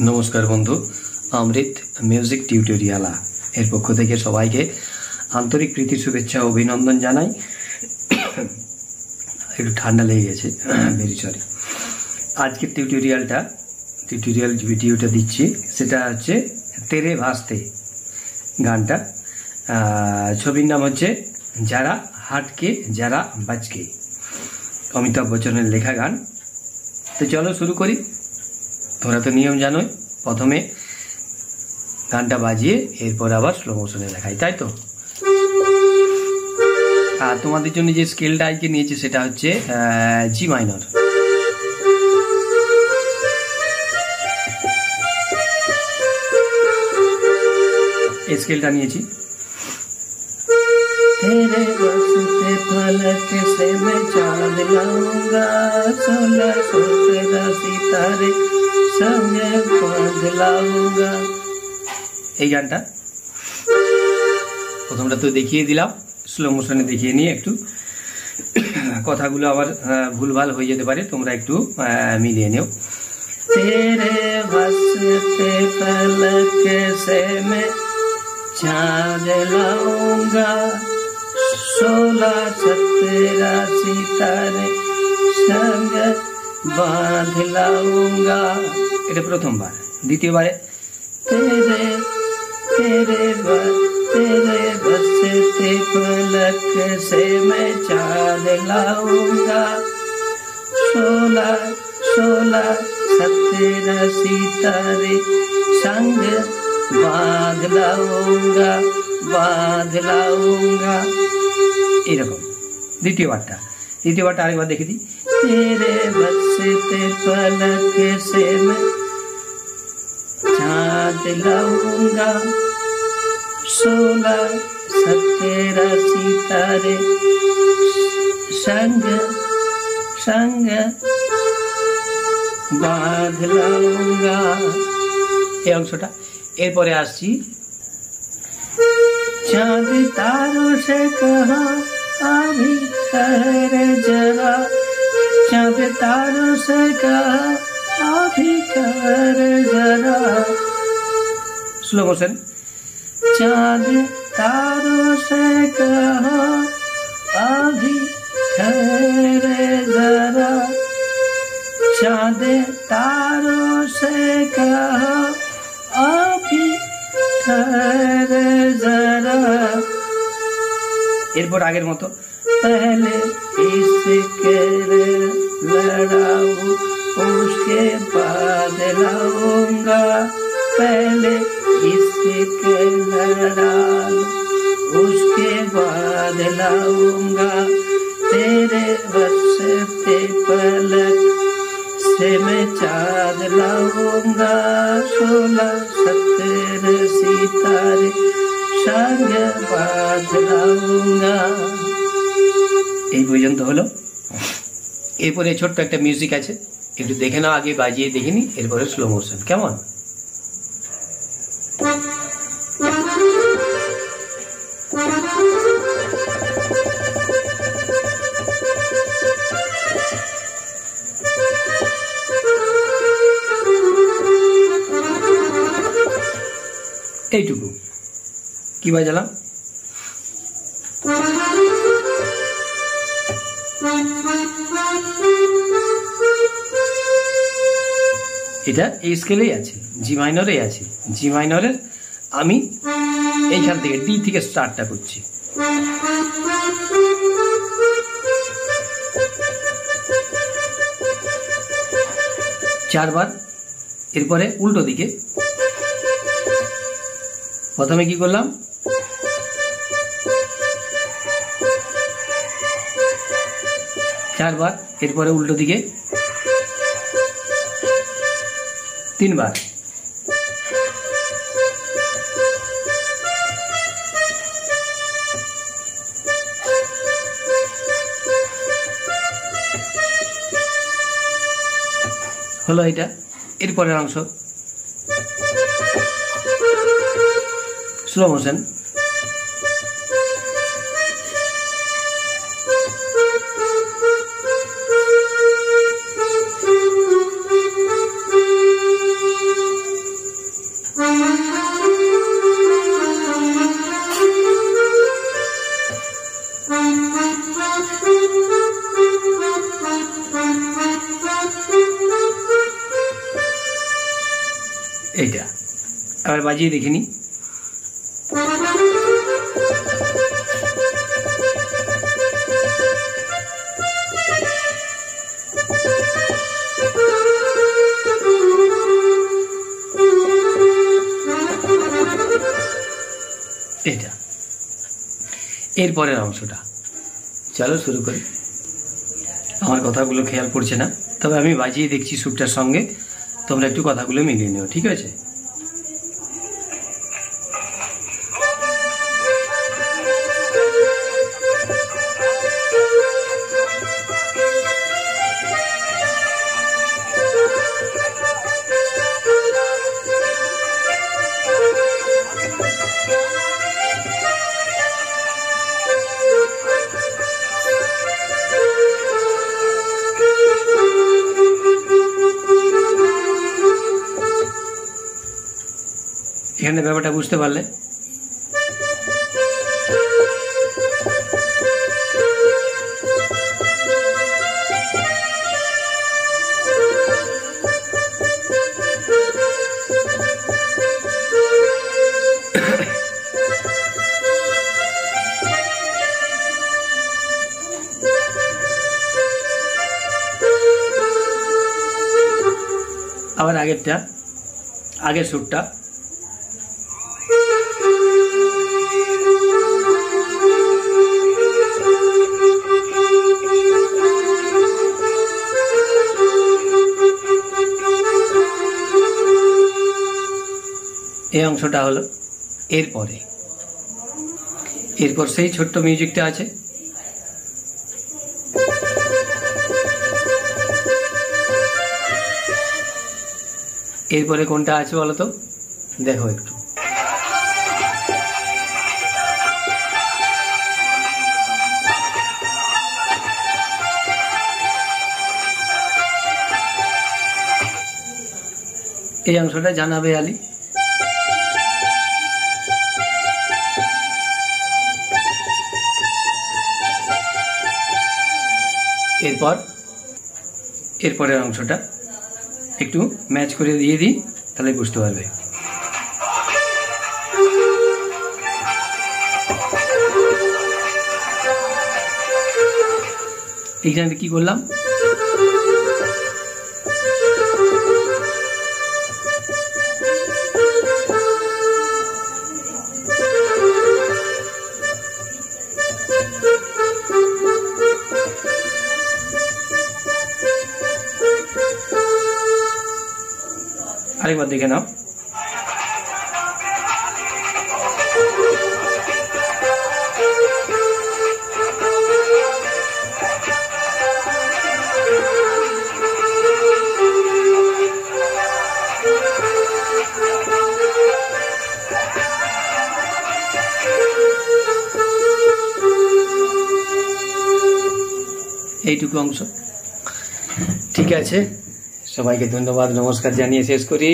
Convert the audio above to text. नमस्कार बंधु अमृत music tutorial एर पक्ष थेके सबाइके आंतरिक प्रीति शुभेच्छा अभिनंदन जानाई। एकटु ठंडा लेगे गेछे भेरि सरि। आजकेर टिउटोरियल भिडियोटा दिच्छि सेटा हच्छे तेरे भास्ते गानटा। छबिर नाम हच्छे जारा हाटके जारा बाजके, अमिताभ बच्चनेर लेखा गान। तो चलो शुरू करी। थोड़ा तो नियम जानो, प्रथम गाना बजिए एरपर आबार स्लो मोशने देखाई, ताई तो। आर तुम्हारे जन्य जे स्केलटा आजके नियेछि सेटा हच्छे जी माइनर। ए स्केलटा नियेछि। तेरे वास्ते फलक से मैं चांद लाऊंगा, सोलह सोलह सितारे संगे बांध लाऊंगा। এই গানটা প্রথমটা তো দেখিয়ে দিলাম, স্লো মোশনে দেখিয়ে নিয়ে একটু কথাগুলো আবার ভুলভাল হয়ে যেতে পারে, তোমরা একটু মিলিয়ে নিও। तेरे वास्ते फलक से मैं चांद लाऊंगा, सोलह सत्रह सितारे संग बांध लाऊंगा। এটা প্রথমবার। দ্বিতীয়বারে तेरे तेरे बसते पलक से मैं चांद लाऊंगा, सोलह सोलह सत्रह सितारे संग बांध लाऊंगा बांध लाऊंगा। ए रकम द्वितीय बारटा। द्वितीय बारटा आरेकबार देखे दी। तेरे बसते पलक से मैं चांद लाऊंगा, सोलह सत्रह सितारे संग संग बांध लाऊंगा। ये अंशटा। एरपरे आसछि चाँद तारों से कहा अभी ठहर जरा, चाँद तारों से कहा अभी ठहर जरा। Slow motion. चाँद तारों से कहा अभी ठहर जरा, चाँद तारों से कहा अभी ठहर जरा। एरपर आगेर मतो। पहले इसके लड़ाओ उसके बाद लाऊंगा, पहले इसके लड़ाओ उसके बाद लाऊंगा। तेरे बसते पलक से मैं चांद लाऊंगा, सोलह सत्रह सितारे संग बांध लाऊंगा। এই পর্যন্ত হলো। এরপরে ছোট্ট একটা মিউজিক আছে, একটু দেখে নাও, আগে বাজিয়ে দেখিনি, এরপরে স্লো মোশন কেমন। এইটুকু কি বাজালাম। এটা এই স্কেলেই আছে, জি মাইনরে আছে। জি মাইনরের আমি এইখান থেকে ডি থেকে স্টার্টটা করছি। চারবার। এরপরে উল্টো দিকে। प्रथमे कि करलाम चार बार, एरपर उल्टो दिके तीन बार। हलो एटा। एरपरेर अंश स्लो मोशन। এইটা আবার বাজিয়ে দেখিনি। এটা এরপরের অংশটা চলো শুরু করি। আমার কথাগুলো খেয়াল পড়ছে না, তবে আমি বাজিয়ে দেখছি সুরটার সঙ্গে, তোমরা একটু কথাগুলো মিলিয়ে নিও, ঠিক আছে? এখানে ব্যাপারটা বুঝতে পারলে? আবার আগেরটা, আগের সুরটা এই অংশটা হলো এরপরে। এরপর সেই ছোট্ট মিউজিকটা আছে, এরপরে কোনটা আছে বলো তো, দেখো একটু। এই অংশটা জানাবে আলী। এরপরের অংশটা একটু ম্যাচ করে দিয়ে দিই, তাহলে বুঝতে পারবে। এইখানে কি করলাম, আরেকবার দেখে নাও। এইটুকু অংশ ঠিক আছে। সবাইকে ধন্যবাদ, নমস্কার জানিয়ে শেষ করি।